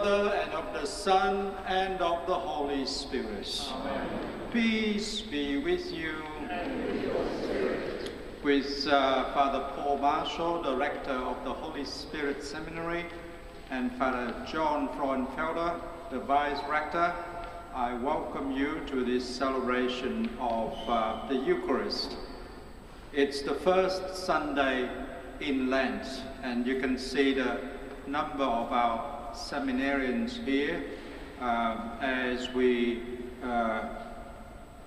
Father, and of the Son, and of the Holy Spirit. Amen. Peace be with you. And with your spirit. With Father Paul Marshall, the Rector of the Holy Spirit Seminary, and Father John Frauenfelder, the Vice Rector, I welcome you to this celebration of the Eucharist. It's the first Sunday in Lent, and you can see the number of our seminarians here as we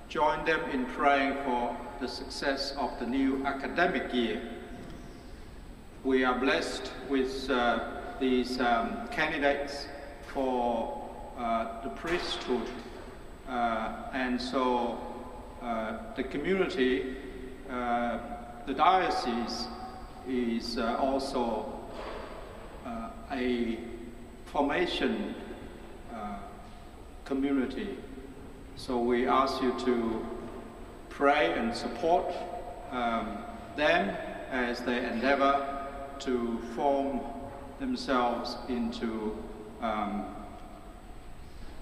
join them in praying for the success of the new academic year. We are blessed with these candidates for the priesthood, and so the community, the diocese, is also a formation community. So we ask you to pray and support them as they endeavor to form themselves into the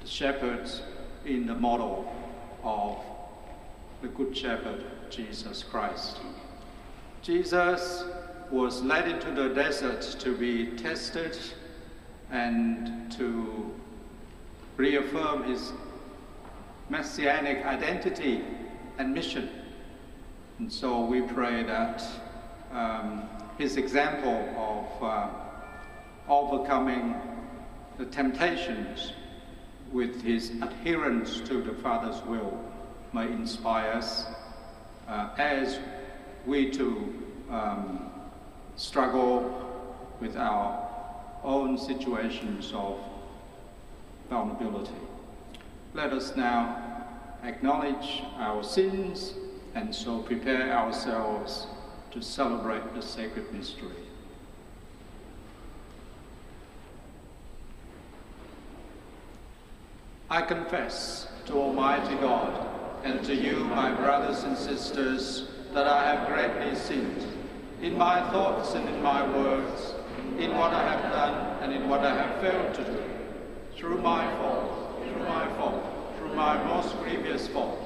shepherds in the model of the Good Shepherd, Jesus Christ. Jesus was led into the desert to be tested and to reaffirm his messianic identity and mission. And so we pray that his example of overcoming the temptations with his adherence to the Father's will may inspire us as we too struggle with our own situations of vulnerability. Let us now acknowledge our sins and so prepare ourselves to celebrate the sacred mystery. I confess to Almighty God and to you, my brothers and sisters, that I have greatly sinned in my thoughts and in my words, in what I have done and in what I have failed to do, through my fault, through my fault, through my most grievous fault.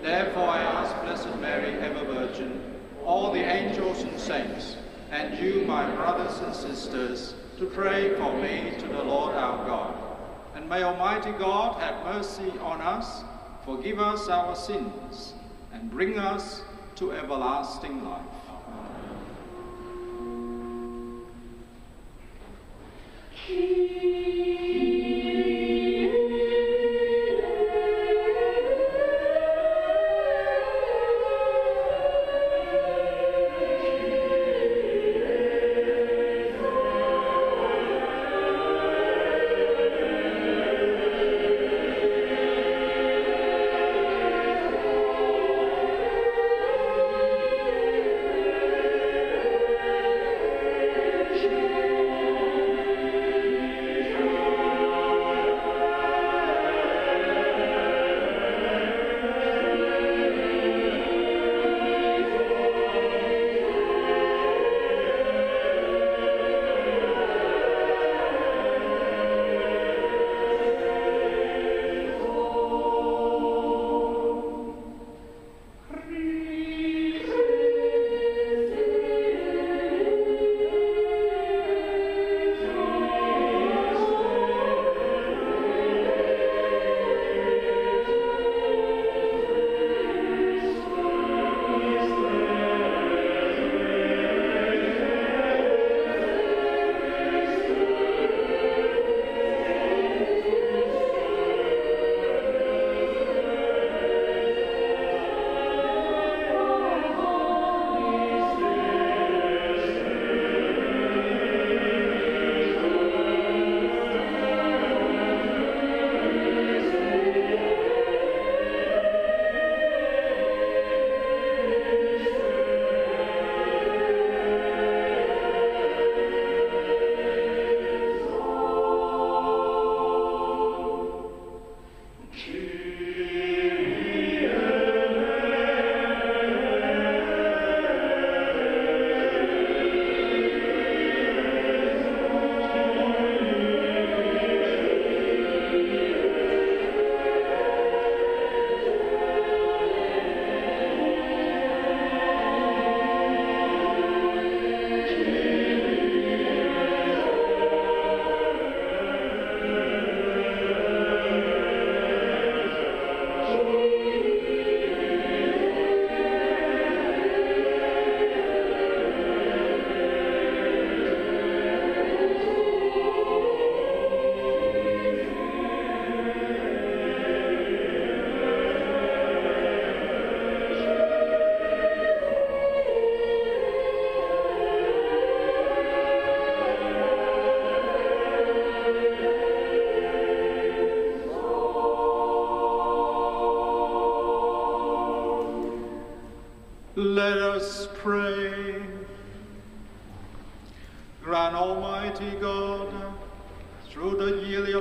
Therefore I ask Blessed Mary, ever Virgin, all the angels and saints, and you, my brothers and sisters, to pray for me to the Lord our God. And may Almighty God have mercy on us, forgive us our sins, and bring us to everlasting life.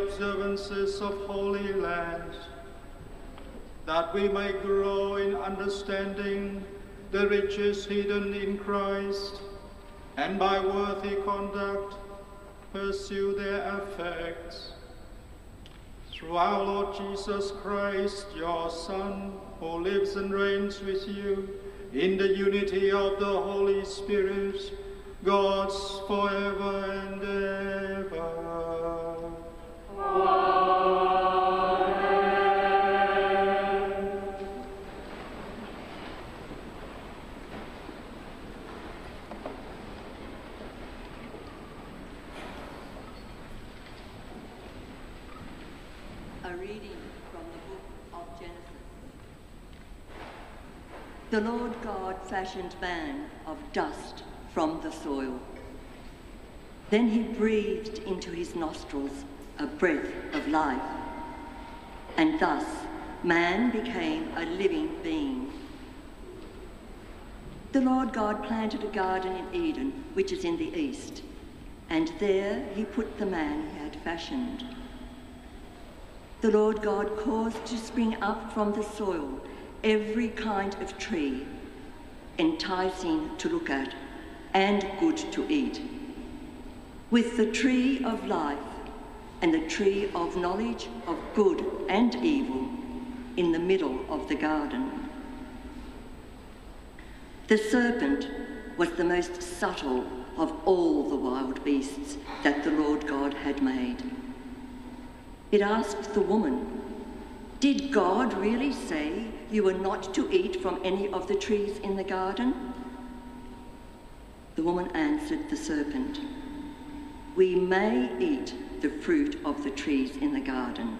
observances of Holy Land, that we may grow in understanding the riches hidden in Christ, and by worthy conduct pursue their effects. Through our Lord Jesus Christ, your Son, who lives and reigns with you in the unity of the Holy Spirit, God forever and ever. Amen. A reading from the book of Genesis. The Lord God fashioned man of dust from the soil. Then he breathed into his nostrils a breath of life, and thus man became a living being. The Lord God planted a garden in Eden, which is in the east, and there he put the man he had fashioned. The Lord God caused to spring up from the soil every kind of tree, enticing to look at and good to eat, with the tree of life and the tree of knowledge of good and evil in the middle of the garden. The serpent was the most subtle of all the wild beasts that the Lord God had made. It asked the woman, "Did God really say you were not to eat from any of the trees in the garden?" The woman answered the serpent, "We may eat the fruit of the trees in the garden,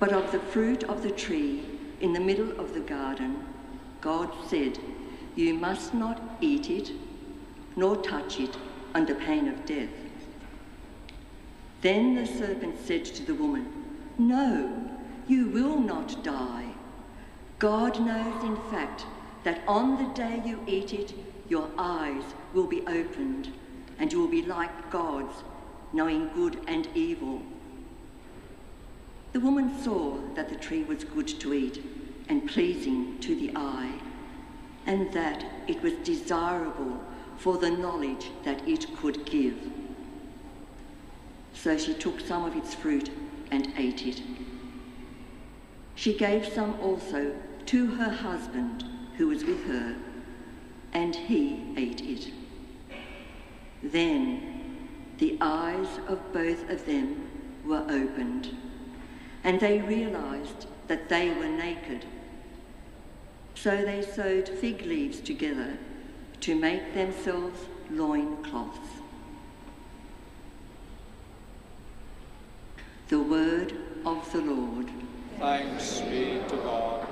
but of the fruit of the tree in the middle of the garden, God said, you must not eat it, nor touch it under pain of death." Then the serpent said to the woman, "No, you will not die. God knows in fact that on the day you eat it, your eyes will be opened, and you will be like gods, knowing good and evil." The woman saw that the tree was good to eat and pleasing to the eye, and that it was desirable for the knowledge that it could give. So she took some of its fruit and ate it. She gave some also to her husband who was with her, and he ate it. Then the eyes of both of them were opened, and they realized that they were naked. So they sewed fig leaves together to make themselves loincloths. The word of the Lord. Thanks be to God.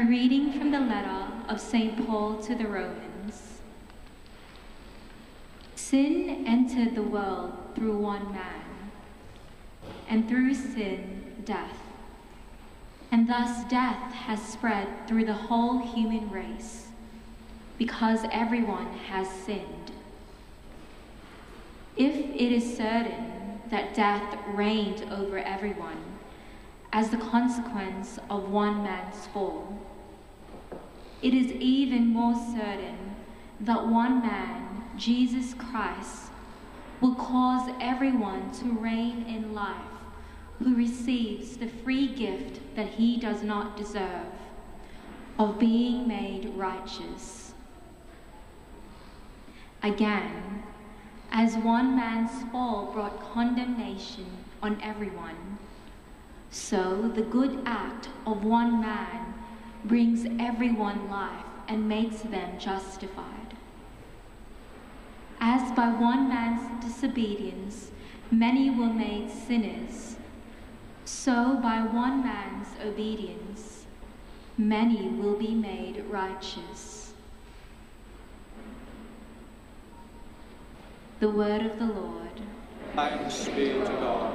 A reading from the letter of St. Paul to the Romans. Sin entered the world through one man, and through sin, death. And thus death has spread through the whole human race, because everyone has sinned. If it is certain that death reigned over everyone, as the consequence of one man's fall, it is even more certain that one man, Jesus Christ, will cause everyone to reign in life who receives the free gift that he does not deserve of being made righteous. Again, as one man's fall brought condemnation on everyone, so the good act of one man brings everyone life and makes them justified. As by one man's disobedience many were made sinners, so by one man's obedience many will be made righteous. The word of the Lord. Thanks be to God.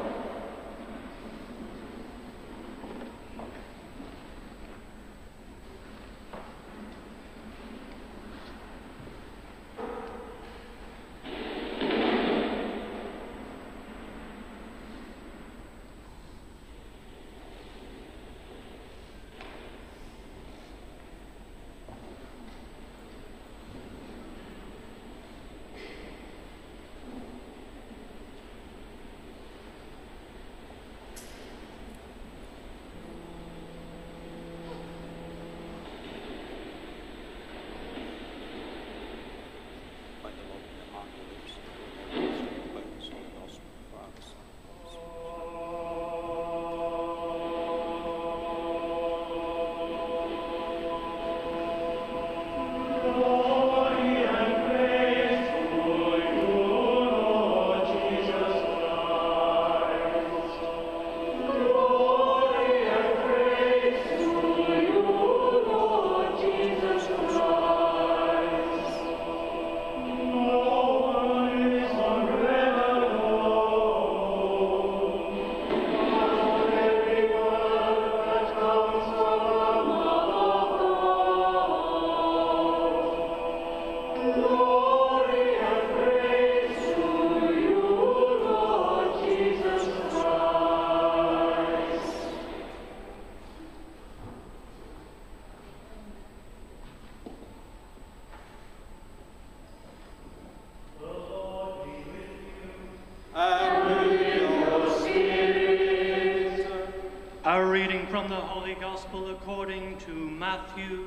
According to Matthew.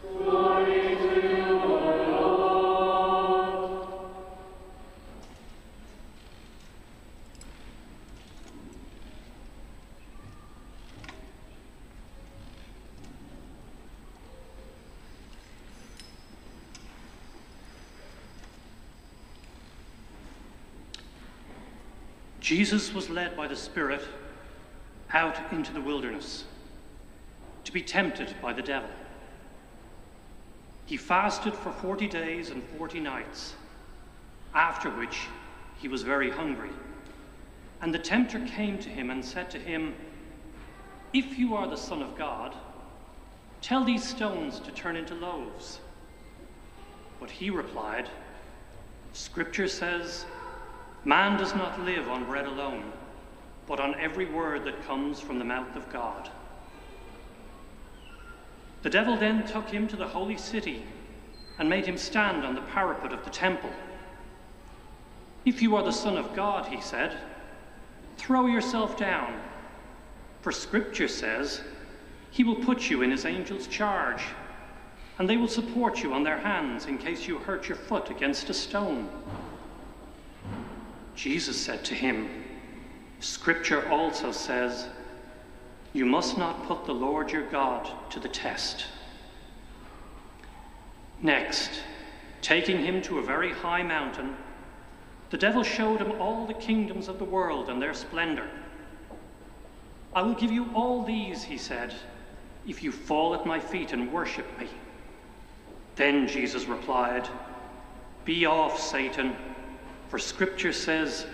Glory to you, O Lord. Jesus was led by the Spirit out into the wilderness to be tempted by the devil. He fasted for 40 days and 40 nights, after which he was very hungry. And the tempter came to him and said to him, "If you are the Son of God, tell these stones to turn into loaves." But he replied, "Scripture says, man does not live on bread alone, but on every word that comes from the mouth of God." The devil then took him to the holy city and made him stand on the parapet of the temple. "If you are the Son of God," he said, "throw yourself down, for Scripture says, he will put you in his angels' charge, and they will support you on their hands in case you hurt your foot against a stone." Jesus said to him, "Scripture also says, you must not put the Lord your God to the test." Next, taking him to a very high mountain, the devil showed him all the kingdoms of the world and their splendor. "I will give you all these," he said, if you fall at my feet and worship me. Then Jesus replied, be off, Satan, for Scripture says,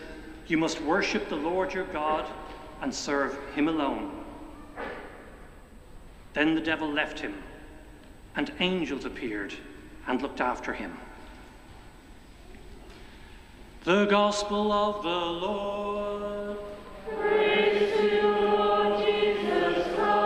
you must worship the Lord your God and serve him alone. Then the devil left him, and angels appeared and looked after him. The Gospel of the Lord. Praise to you, Lord Jesus Christ.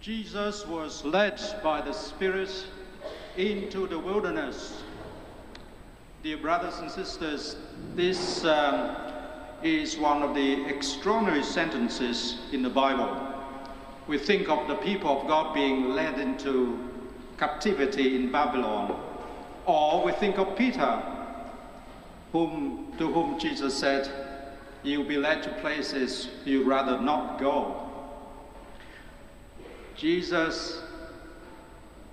Jesus was led by the Spirit into the wilderness. Dear brothers and sisters, this is one of the extraordinary sentences in the Bible. We think of the people of God being led into captivity in Babylon, or we think of Peter, to whom Jesus said, you'll be led to places you'd rather not go. Jesus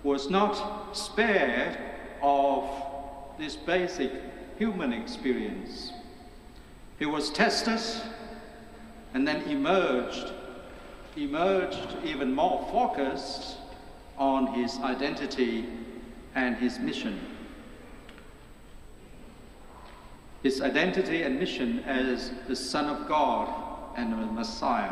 was not spared of this basic human experience. He was tested and then emerged even more focused on his identity and his mission. His identity and mission as the Son of God and the Messiah.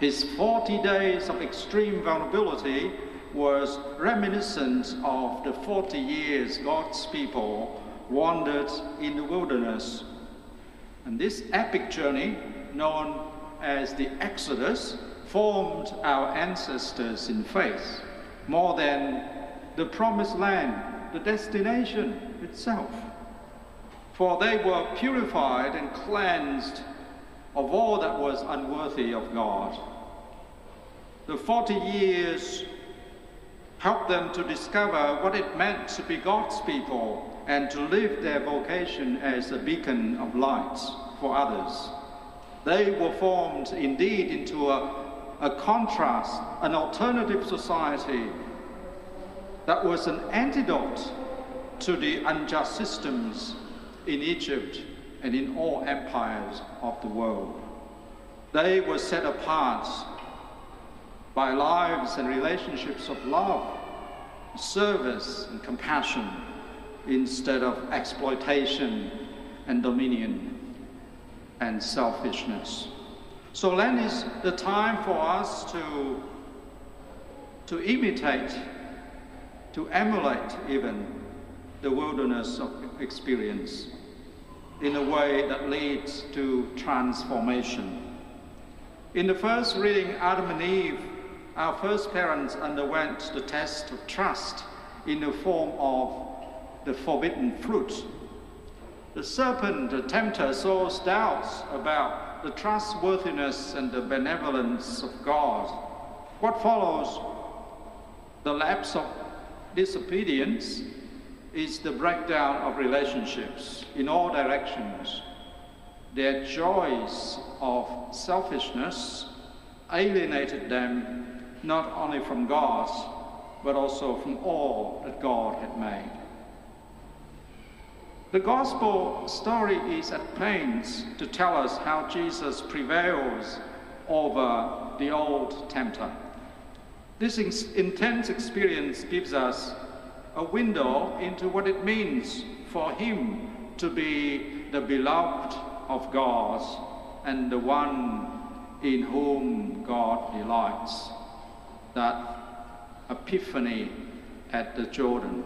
His 40 days of extreme vulnerability was reminiscent of the 40 years God's people wandered in the wilderness. And this epic journey, known as the Exodus, formed our ancestors in faith, more than the promised land, the destination itself. For they were purified and cleansed of all that was unworthy of God. The 40 years helped them to discover what it meant to be God's people and to live their vocation as a beacon of light for others. They were formed indeed into a contrast, an alternative society that was an antidote to the unjust systems in Egypt and in all empires of the world. They were set apart by lives and relationships of love, service, and compassion, instead of exploitation and dominion and selfishness. So then is the time for us to imitate, to emulate even the wilderness of experience, in a way that leads to transformation. In the first reading, Adam and Eve, our first parents, underwent the test of trust in the form of the forbidden fruit. The serpent, the tempter, sows doubts about the trustworthiness and the benevolence of God. What follows the lapse of disobedience is the breakdown of relationships in all directions. Their joys of selfishness alienated them not only from God, but also from all that God had made. The gospel story is at pains to tell us how Jesus prevails over the old tempter. This intense experience gives us a window into what it means for him to be the beloved of God and the one in whom God delights. That epiphany at the Jordan.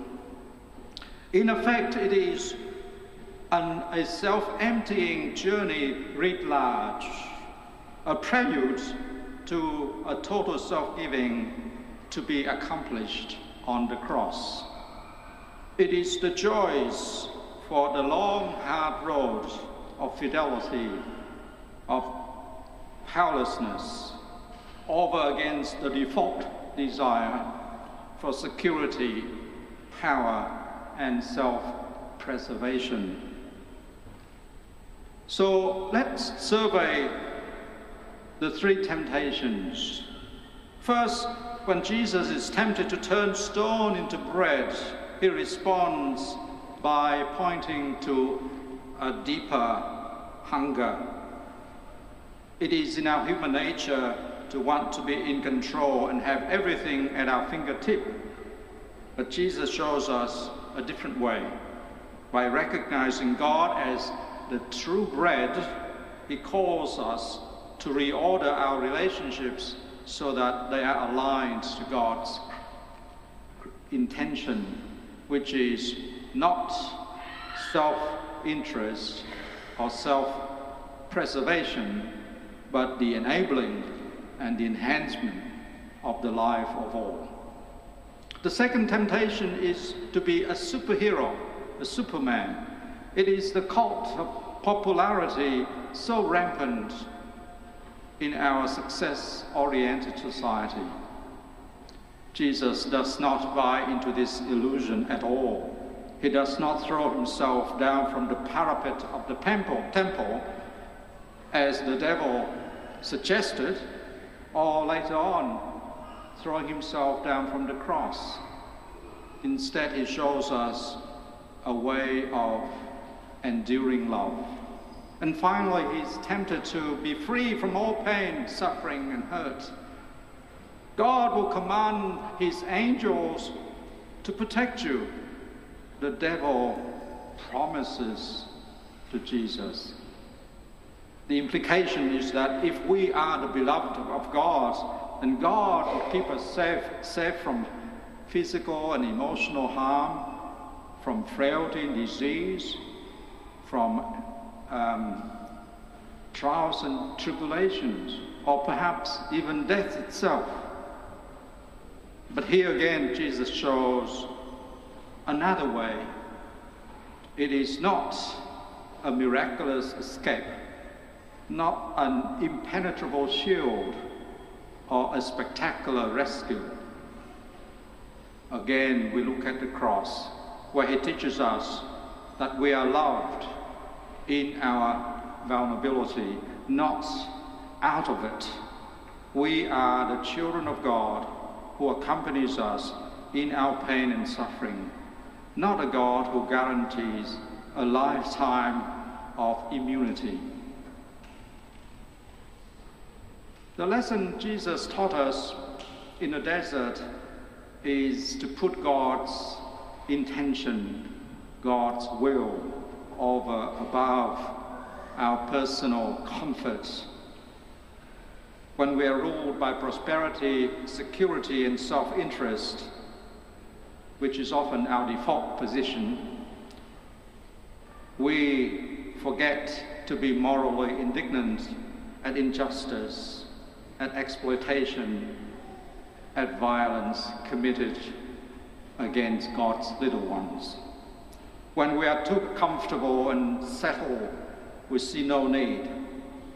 In effect, it is and a self-emptying journey writ large, a prelude to a total self-giving to be accomplished on the cross. It is the joys for the long, hard road of fidelity, of powerlessness, over against the default desire for security, power, and self-preservation. So let's survey the three temptations. First, when Jesus is tempted to turn stone into bread, he responds by pointing to a deeper hunger. It is in our human nature to want to be in control and have everything at our fingertip. But Jesus shows us a different way. By recognizing God as the true bread, he calls us to reorder our relationships so that they are aligned to God's intention, which is not self-interest or self-preservation, but the enabling and the enhancement of the life of all. The second temptation is to be a superhero, a superman. It is the cult of popularity so rampant in our success-oriented society. Jesus does not buy into this illusion at all. He does not throw himself down from the parapet of the temple, as the devil suggested, or later on, throwing himself down from the cross. Instead, he shows us a way of enduring love. And finally, he's tempted to be free from all pain, suffering, and hurt. God will command his angels to protect you. The devil promises to Jesus. The implication is that if we are the beloved of God, then God will keep us safe from physical and emotional harm, from frailty and disease, from trials and tribulations, or perhaps even death itself. But here again, Jesus shows another way. It is not a miraculous escape, not an impenetrable shield, or a spectacular rescue. Again, we look at the cross, where he teaches us that we are loved in our vulnerability, not out of it. We are the children of God who accompanies us in our pain and suffering, not a God who guarantees a lifetime of immunity. The lesson Jesus taught us in the desert is to put God's intention, God's will, above our personal comforts. When we are ruled by prosperity, security, and self-interest, which is often our default position, we forget to be morally indignant at injustice, at exploitation, at violence committed against God's little ones. When we are too comfortable and settled, we see no need.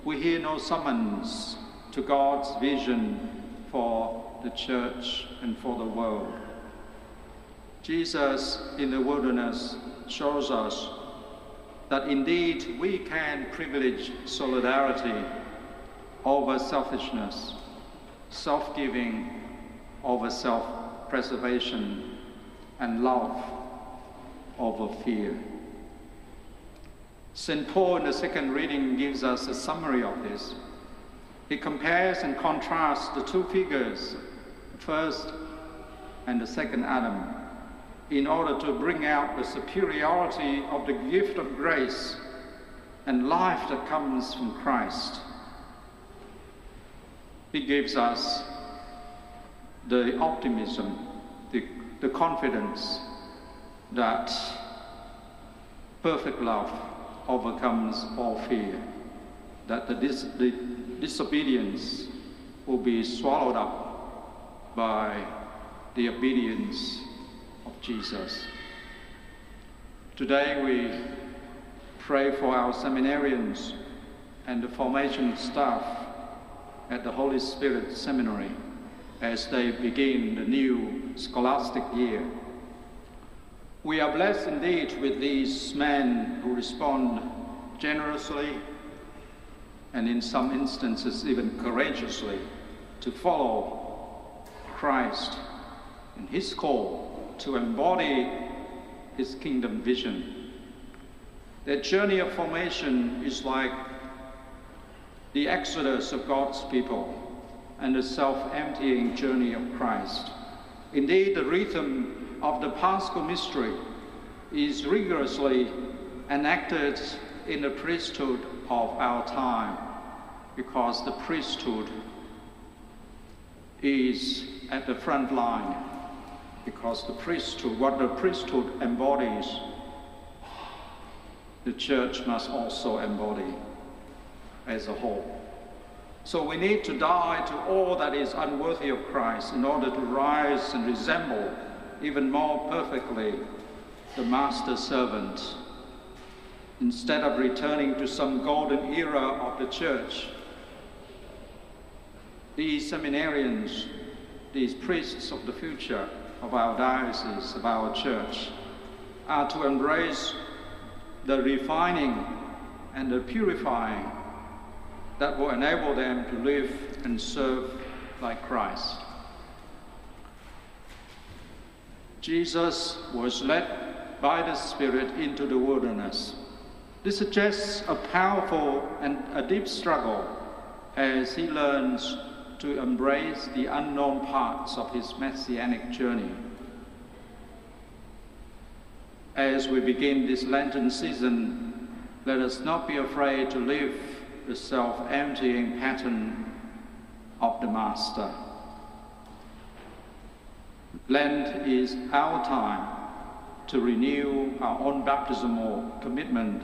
We hear no summons to God's vision for the church and for the world. Jesus in the wilderness shows us that indeed we can privilege solidarity over selfishness, self-giving over self-preservation, and love over fear. St. Paul in the second reading gives us a summary of this. He compares and contrasts the two figures, the first and the second Adam, in order to bring out the superiority of the gift of grace and life that comes from Christ. He gives us the optimism, the confidence that perfect love overcomes all fear, that the disobedience will be swallowed up by the obedience of Jesus. Today we pray for our seminarians and the formation staff at the Holy Spirit Seminary as they begin the new scholastic year. We are blessed indeed with these men who respond generously and in some instances even courageously to follow Christ and his call to embody his kingdom vision. Their journey of formation is like the exodus of God's people and the self-emptying journey of Christ. Indeed, the rhythm of the Paschal mystery is rigorously enacted in the priesthood of our time, because the priesthood is at the front line, because the priesthood, what the priesthood embodies, the church must also embody as a whole. So we need to die to all that is unworthy of Christ in order to rise and resemble even more perfectly the master servant. Instead of returning to some golden era of the church, these seminarians, these priests of the future of our diocese, of our church, are to embrace the refining and the purifying that will enable them to live and serve like Christ. Jesus was led by the Spirit into the wilderness. This suggests a powerful and a deep struggle as he learns to embrace the unknown parts of his messianic journey. As we begin this Lenten season, let us not be afraid to live the self-emptying pattern of the Master. Lent is our time to renew our own baptismal commitment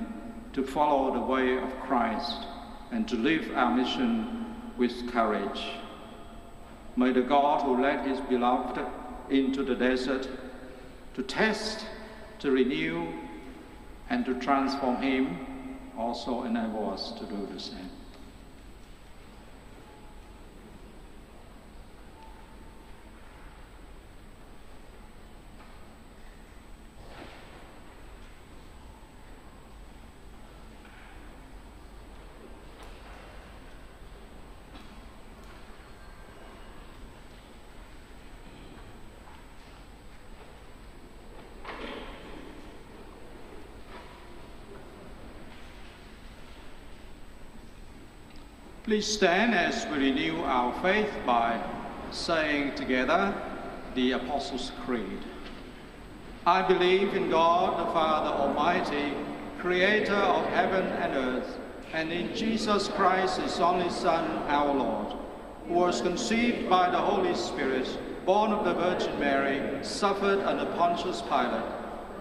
to follow the way of Christ and to live our mission with courage. May the God who led his beloved into the desert to test, to renew, and to transform him also enable us to do the same. Please stand as we renew our faith by saying together the Apostles' Creed. I believe in God the Father Almighty, creator of heaven and earth, and in Jesus Christ, his only Son, our Lord, who was conceived by the Holy Spirit, born of the Virgin Mary, suffered under Pontius Pilate,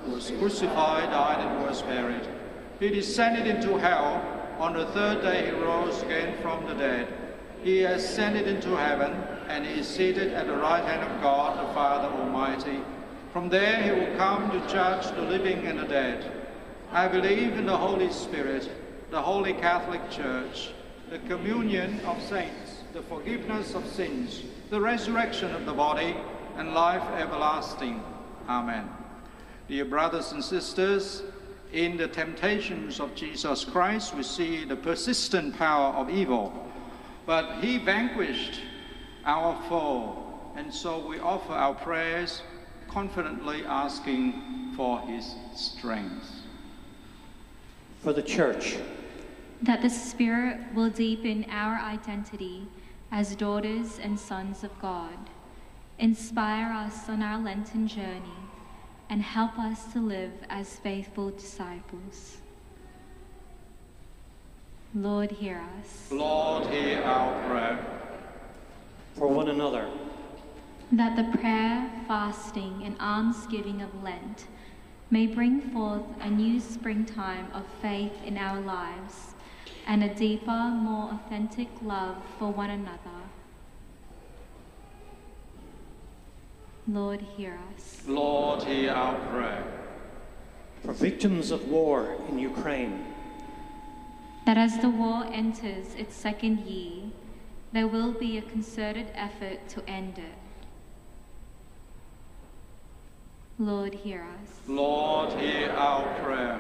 was crucified, died, and was buried. He descended into hell. On the third day he rose again from the dead. He ascended into heaven, and is seated at the right hand of God the Father Almighty. From there he will come to judge the living and the dead. I believe in the Holy Spirit, the Holy Catholic Church, the communion of saints, the forgiveness of sins, the resurrection of the body, and life everlasting. Amen. Dear brothers and sisters, in the temptations of Jesus Christ, we see the persistent power of evil. But he vanquished our foe, and so we offer our prayers, confidently asking for his strength. For the Church. That the Spirit will deepen our identity as daughters and sons of God, inspire us on our Lenten journey, and help us to live as faithful disciples. Lord, hear us. Lord, hear our prayer. For one another. That the prayer, fasting, and almsgiving of Lent may bring forth a new springtime of faith in our lives and a deeper, more authentic love for one another. Lord, hear us. Lord, hear our prayer. For victims of war in Ukraine, that as the war enters its second year, there will be a concerted effort to end it. Lord, hear us. Lord, hear our prayer.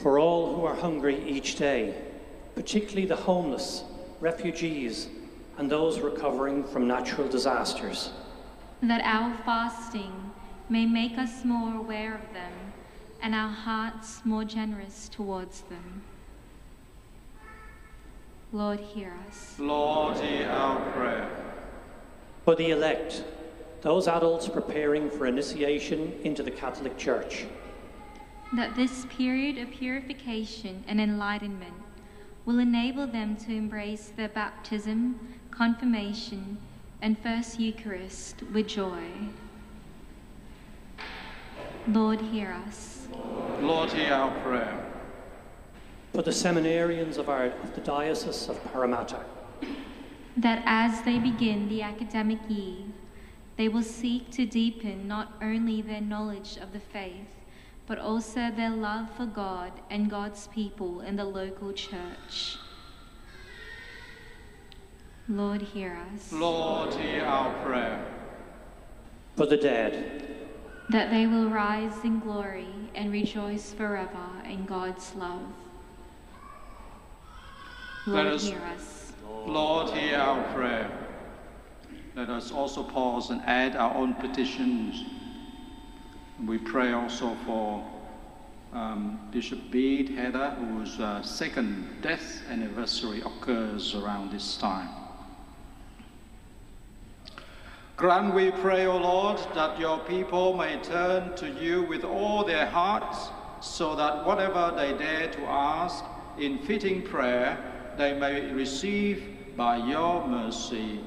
For all who are hungry each day, particularly the homeless, refugees, and those recovering from natural disasters, that our fasting may make us more aware of them and our hearts more generous towards them. Lord, hear us. Lord, hear our prayer. For the elect, those adults preparing for initiation into the Catholic Church, that this period of purification and enlightenment will enable them to embrace their baptism, confirmation, and First Eucharist with joy. Lord, hear us. Lord, hear our prayer. For the seminarians of the Diocese of Parramatta, that as they begin the academic year, they will seek to deepen not only their knowledge of the faith, but also their love for God and God's people in the local church. Lord, hear us. Lord, hear our prayer. For the dead, that they will rise in glory and rejoice forever in God's love. Lord, hear us. Lord, hear our prayer. Let us also pause and add our own petitions. And we pray also for Bishop Bede Heather, whose second death anniversary occurs around this time. Grant, we pray, O Lord, that your people may turn to you with all their hearts, so that whatever they dare to ask in fitting prayer, they may receive by your mercy.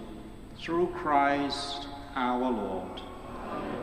Through Christ our Lord. Amen.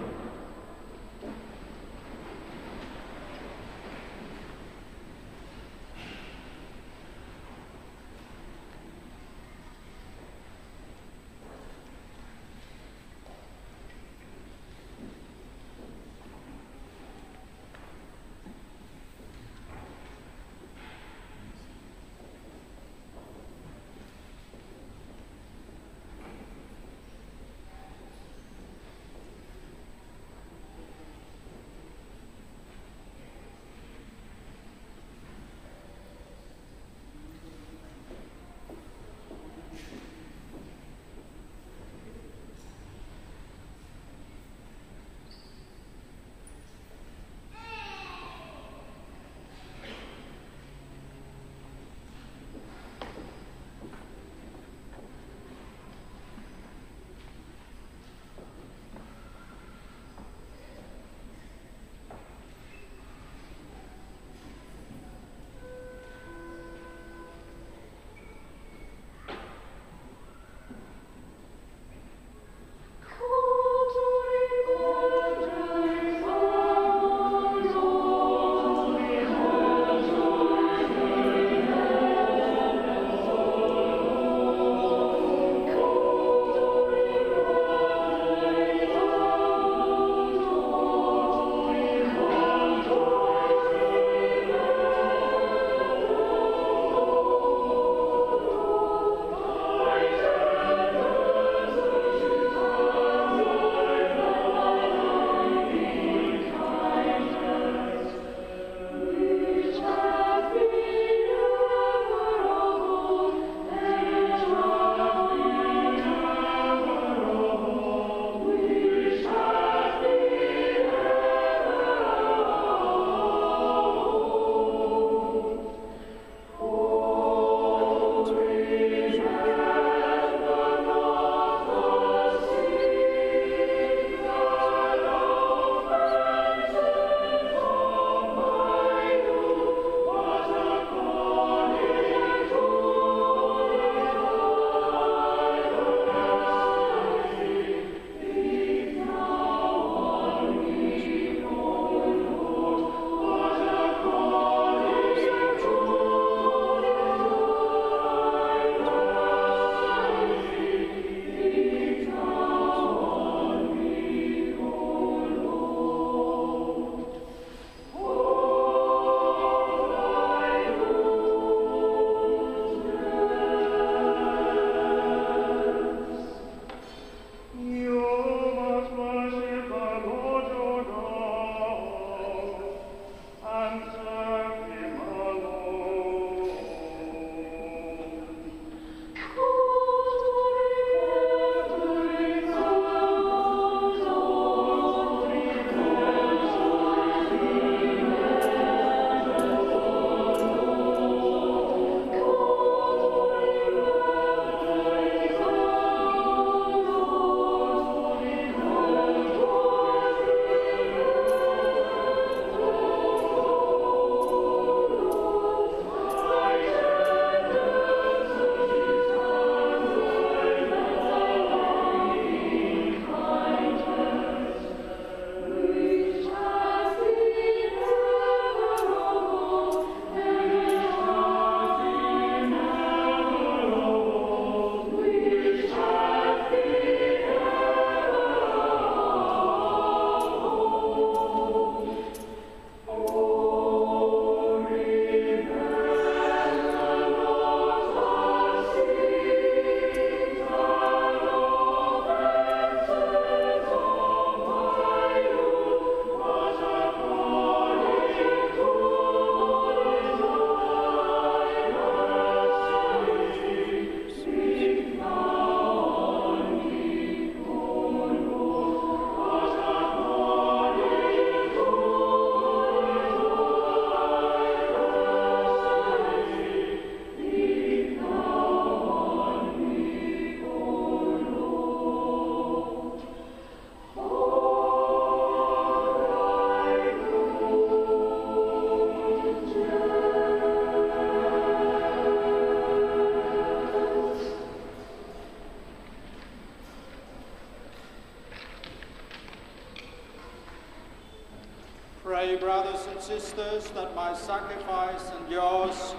and sisters, that my sacrifice and yours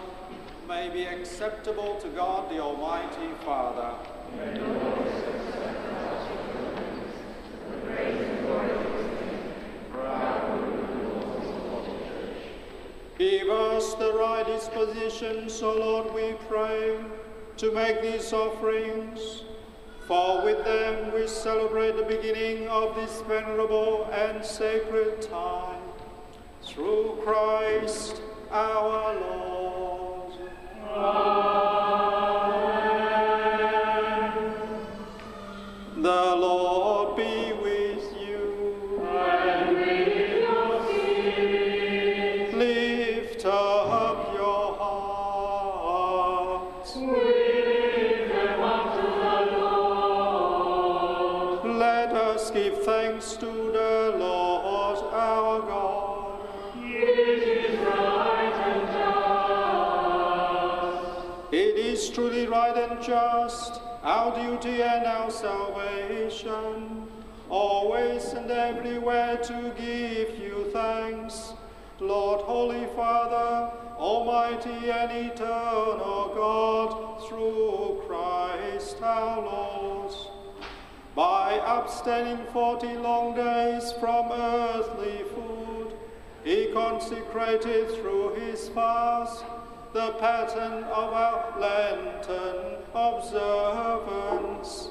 may be acceptable to God, the Almighty Father. Give us the right dispositions, O Lord, we pray, to make these offerings, for with them we celebrate the beginning of this venerable and sacred time. Through Christ our Lord. Amen. The Lord be with you. And with your spirit. Lift up your hearts. We lift them up to the Lord. Let us give thanks to the Lord our God. It is truly right and just, our duty and our salvation, always and everywhere to give you thanks, Lord, Holy Father, Almighty and Eternal God, through Christ our Lord. By abstaining 40 long days from earthly food, he consecrated through his fast the pattern of our Lenten observance,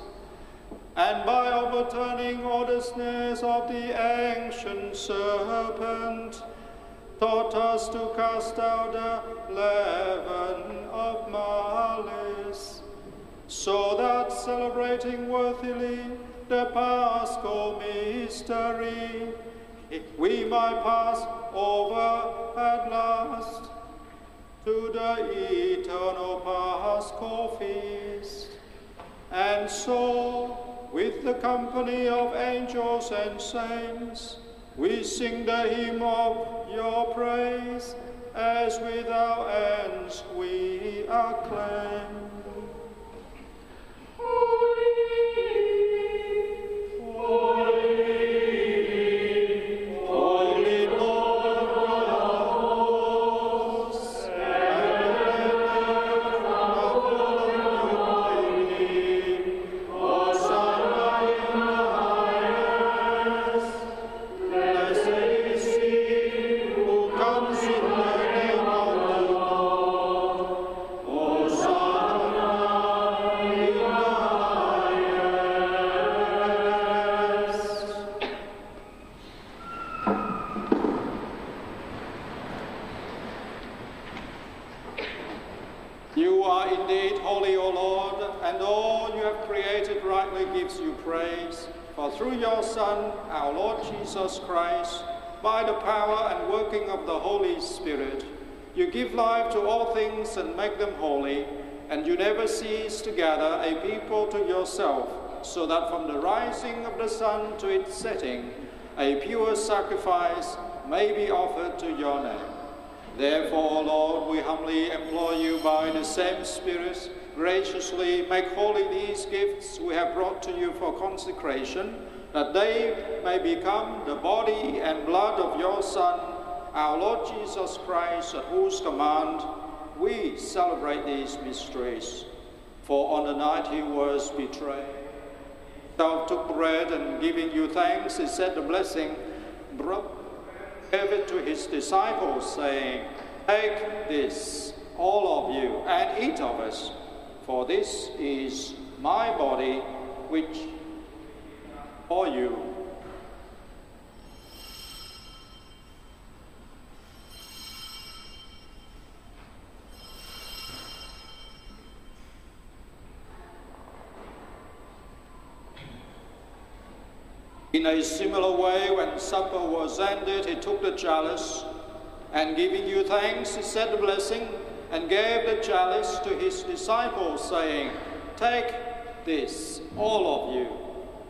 and by overturning the snares of the ancient serpent, taught us to cast out the leaven of malice, so that celebrating worthily the Paschal mystery, we might pass over at last to the eternal Paschal feast. And so, with the company of angels and saints, we sing the hymn of your praise, as with our hands we acclaim. Holy, holy. Through your Son, our Lord Jesus Christ, by the power and working of the Holy Spirit, you give life to all things and make them holy, and you never cease to gather a people to yourself, so that from the rising of the sun to its setting, a pure sacrifice may be offered to your name. Therefore, Lord, we humbly implore you by the same Spirit, graciously make holy these gifts we have brought to you for consecration, that they may become the body and blood of your Son, our Lord Jesus Christ, at whose command we celebrate these mysteries. For on the night he was betrayed, thou took bread, and giving you thanks, he said the blessing, broke it, gave it to his disciples, saying, take this, all of you, and eat of it. For this is my body, which for you. In a similar way, when supper was ended, he took the chalice, and giving you thanks, he said the blessing, and gave the chalice to his disciples, saying, take this, all of you,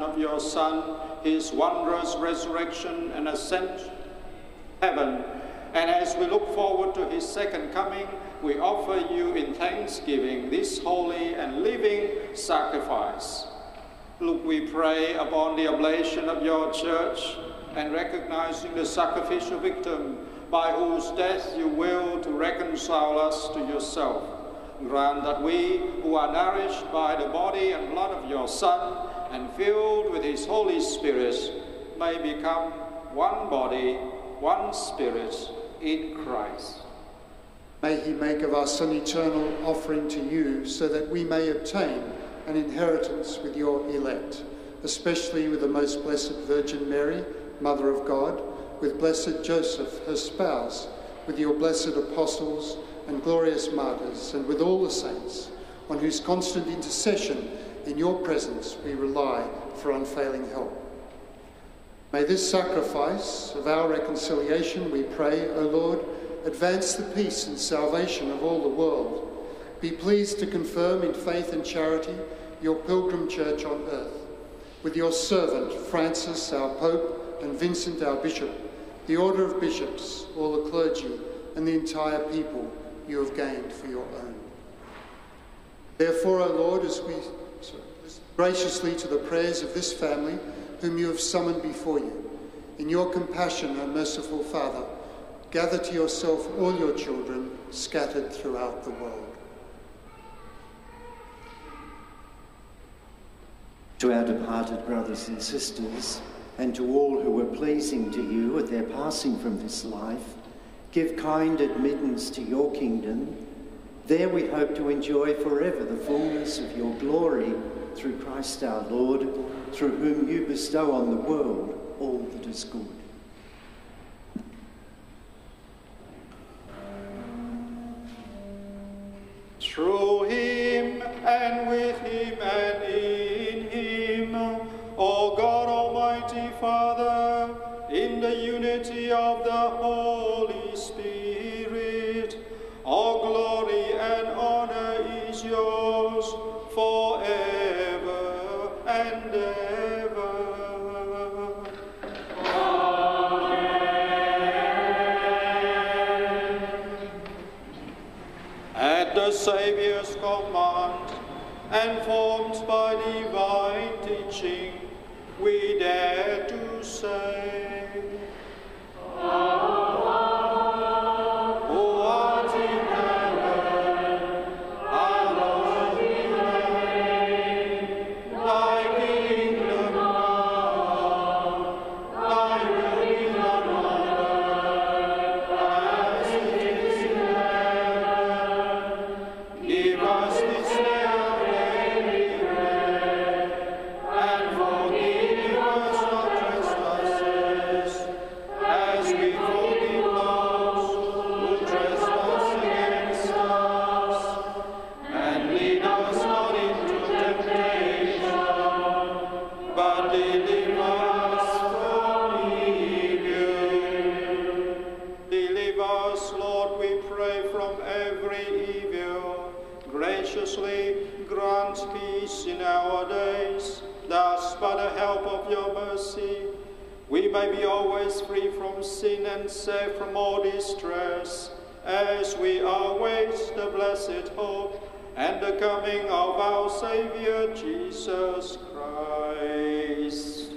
of your Son, his wondrous resurrection and ascent to heaven. And as we look forward to his second coming, we offer you in thanksgiving this holy and living sacrifice. Look, we pray, upon the oblation of your church and recognizing the sacrificial victim by whose death you willed to reconcile us to yourself. Grant that we, who are nourished by the body and blood of your Son, and filled with his Holy Spirit, may become one body, one spirit in Christ. May he make of us an eternal offering to you, so that we may obtain an inheritance with your elect, especially with the most blessed Virgin Mary, Mother of God, with blessed Joseph, her spouse, with your blessed apostles and glorious martyrs, and with all the saints, on whose constant intercession in your presence we rely for unfailing help. May this sacrifice of our reconciliation, we pray, O Lord, advance the peace and salvation of all the world. Be pleased to confirm in faith and charity your pilgrim church on earth, with your servant Francis, our Pope, and Vincent, our Bishop, the order of bishops, all the clergy, and the entire people you have gained for your own. Therefore, O Lord, as we listen graciously to the prayers of this family, whom you have summoned before you, in your compassion, O merciful Father, gather to yourself all your children scattered throughout the world. To our departed brothers and sisters, and to all who were pleasing to you at their passing from this life, give kind admittance to your kingdom. There we hope to enjoy forever the fullness of your glory through Christ our Lord, through whom you bestow on the world all that is good. Through him and with him and in him, O God Almighty Father, in the unity of the Holy Spirit, all glory and honor is yours forever and ever. Amen. At the Saviour's command and formed by divine teaching, we dare to say, be always free from sin and safe from all distress, as we await the blessed hope and the coming of our Saviour Jesus Christ.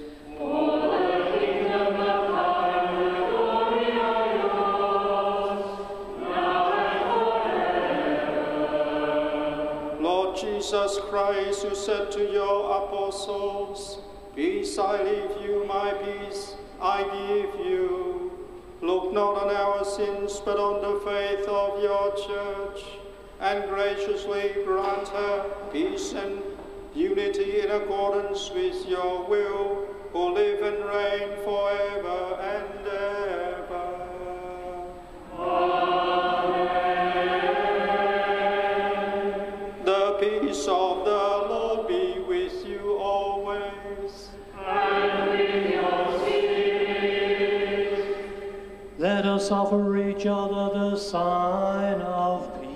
Lord Jesus Christ, who said to your apostles, "Peace I leave you, my peace I give you," look not on our sins, but on the faith of your church, and graciously grant her peace and unity in accordance with your will, who live and reign forever and ever. Offer each other the sign of peace.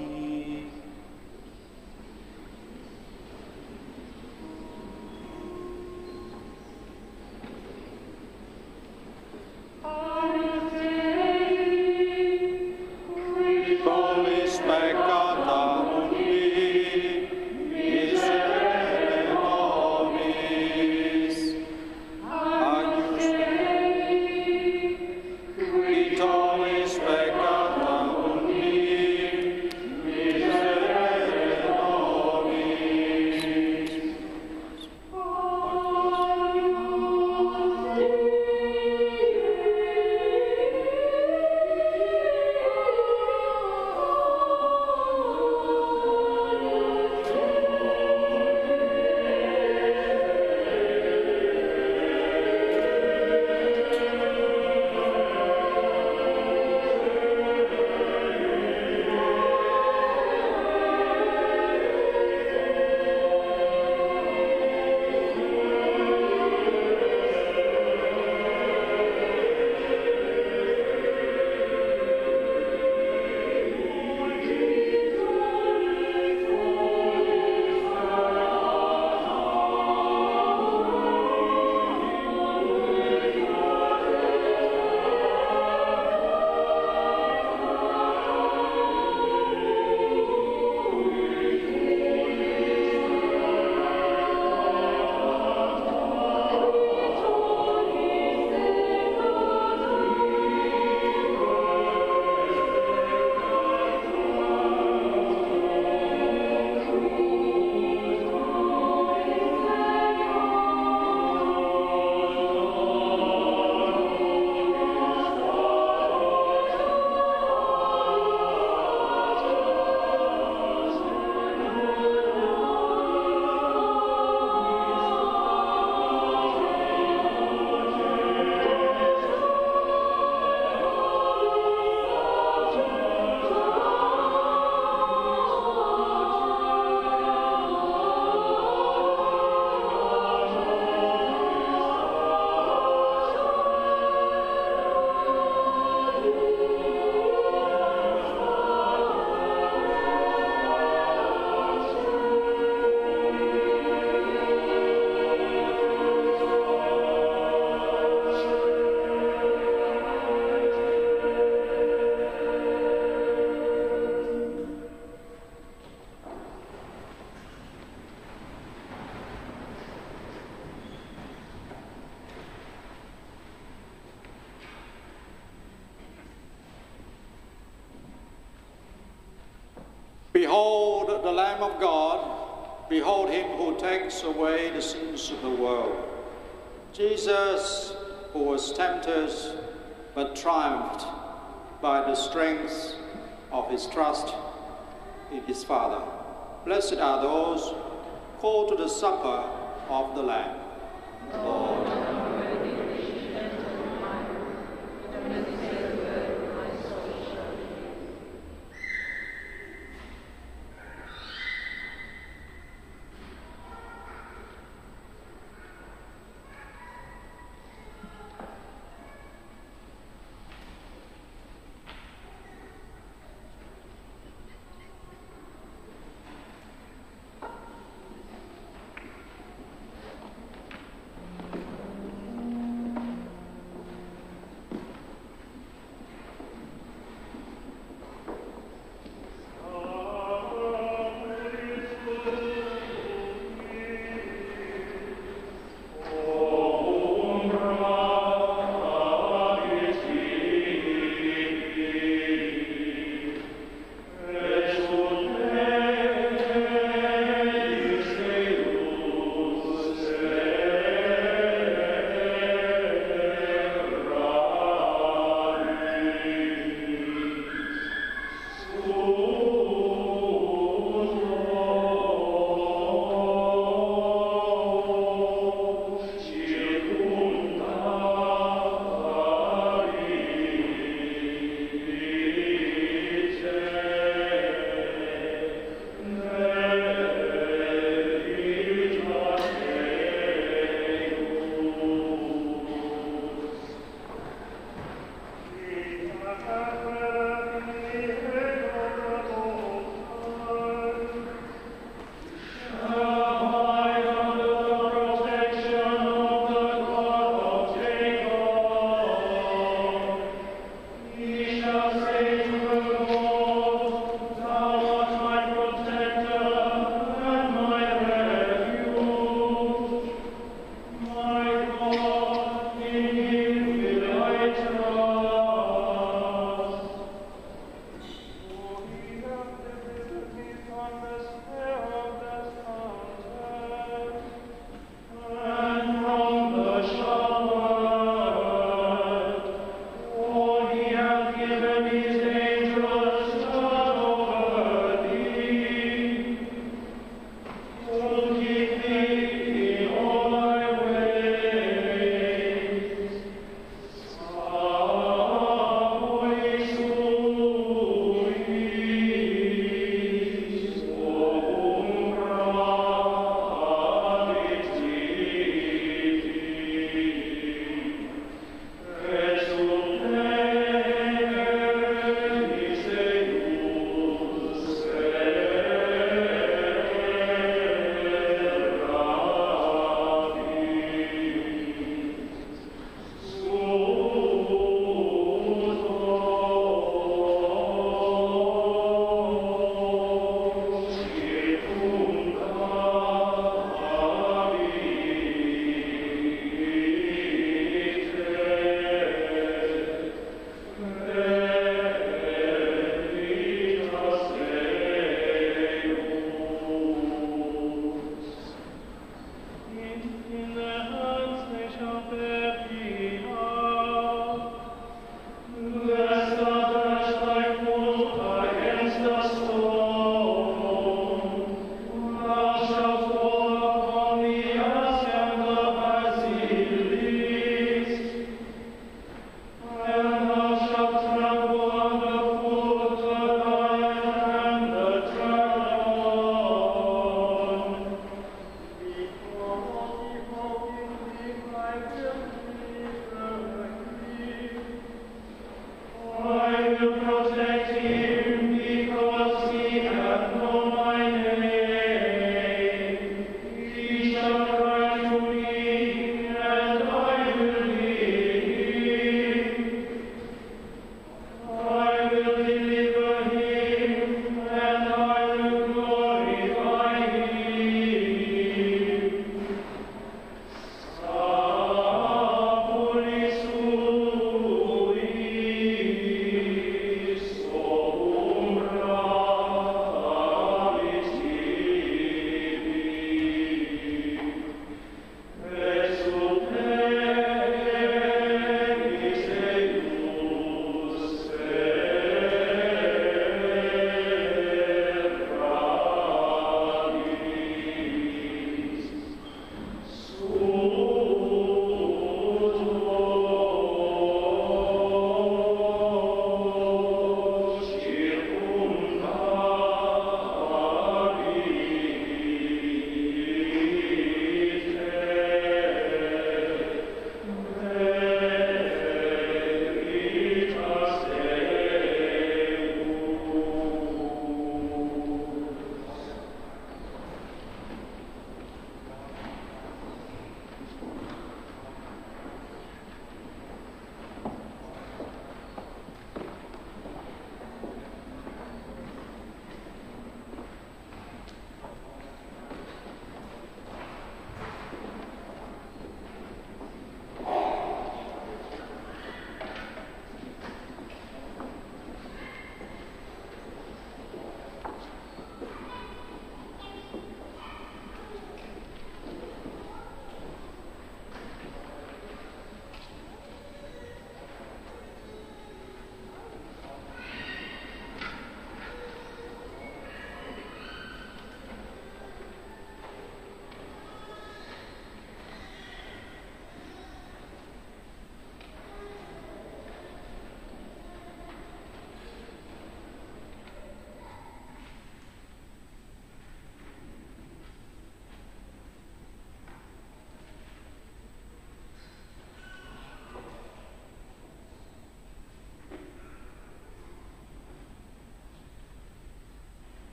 Behold the Lamb of God, behold him who takes away the sins of the world. Jesus, who was tempted but triumphed by the strength of his trust in his Father. Blessed are those called to the supper of the Lamb.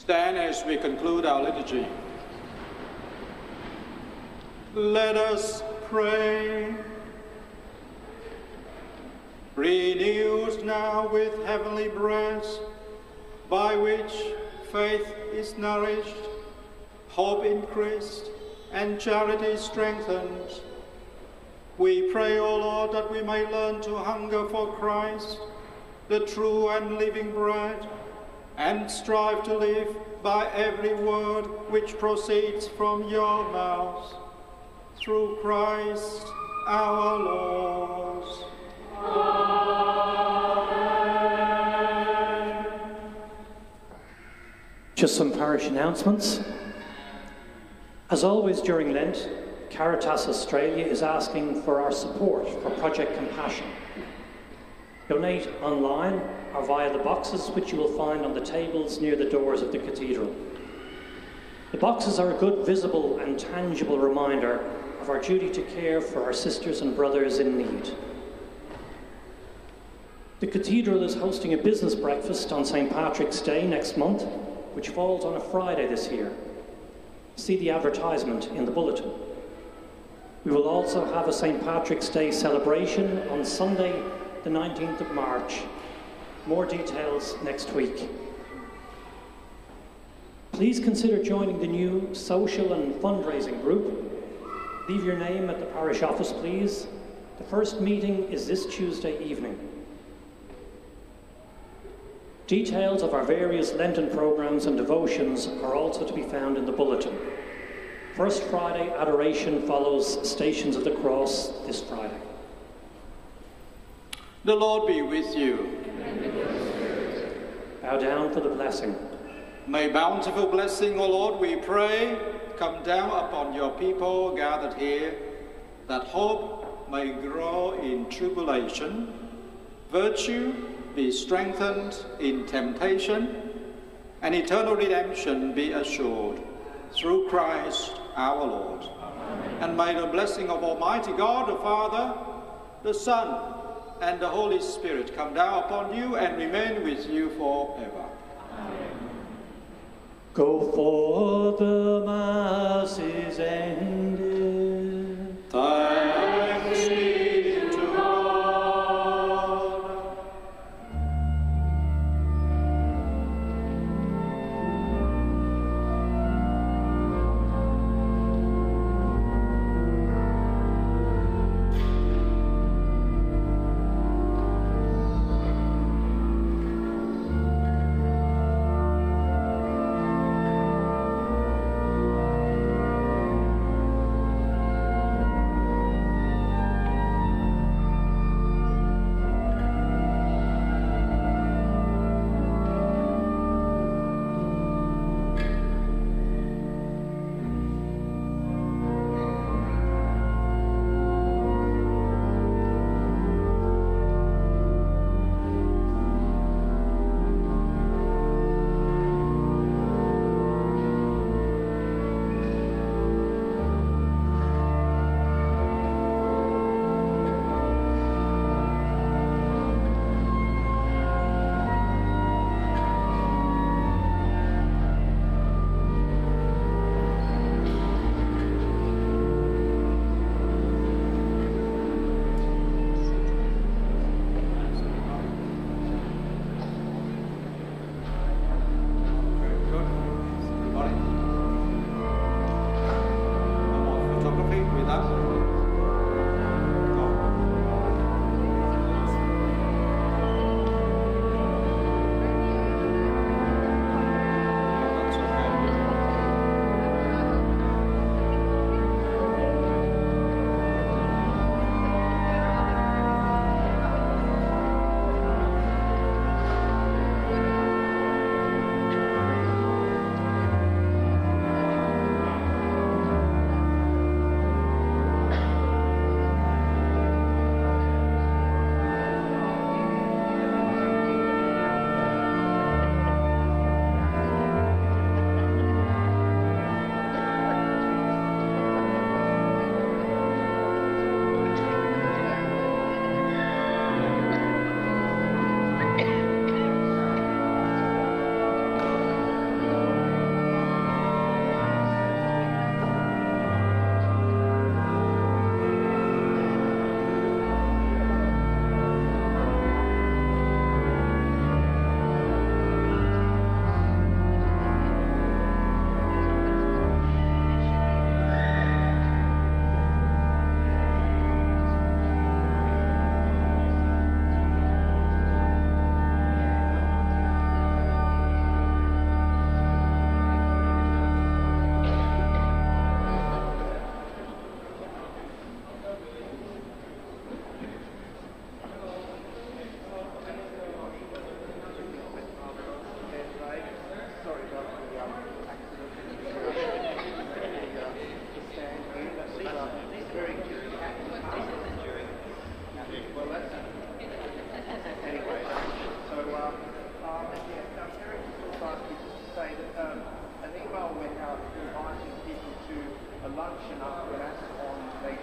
Stand as we conclude our liturgy. Let us pray. Renewed now with heavenly breath, by which faith is nourished, hope increased, and charity strengthened, we pray, O Lord, that we may learn to hunger for Christ, the true and living bread, and strive to live by every word which proceeds from your mouth. Through Christ our Lord. Amen. Just some parish announcements. As always during Lent, Caritas Australia is asking for our support for Project Compassion. Donate online or via the boxes which you will find on the tables near the doors of the cathedral. The boxes are a good visible and tangible reminder of our duty to care for our sisters and brothers in need. The cathedral is hosting a business breakfast on St. Patrick's Day next month, which falls on a Friday this year. See the advertisement in the bulletin. We will also have a St. Patrick's Day celebration on Sunday, the 19th of March. More details next week. Please consider joining the new social and fundraising group. Leave your name at the parish office, please. The first meeting is this Tuesday evening. Details of our various Lenten programs and devotions are also to be found in the bulletin. First Friday Adoration follows Stations of the Cross this Friday. The Lord be with you. And with your spirit. Bow down for the blessing. May bountiful blessing, O Lord, we pray, come down upon your people gathered here, that hope may grow in tribulation, virtue be strengthened in temptation, and eternal redemption be assured. Through Christ our Lord. Amen. And may the blessing of Almighty God, the Father, the Son, and the Holy Spirit come down upon you and remain with you forever. Amen. Go forth, the Mass is ended. Thanks be to God. inviting people to a lunch and after an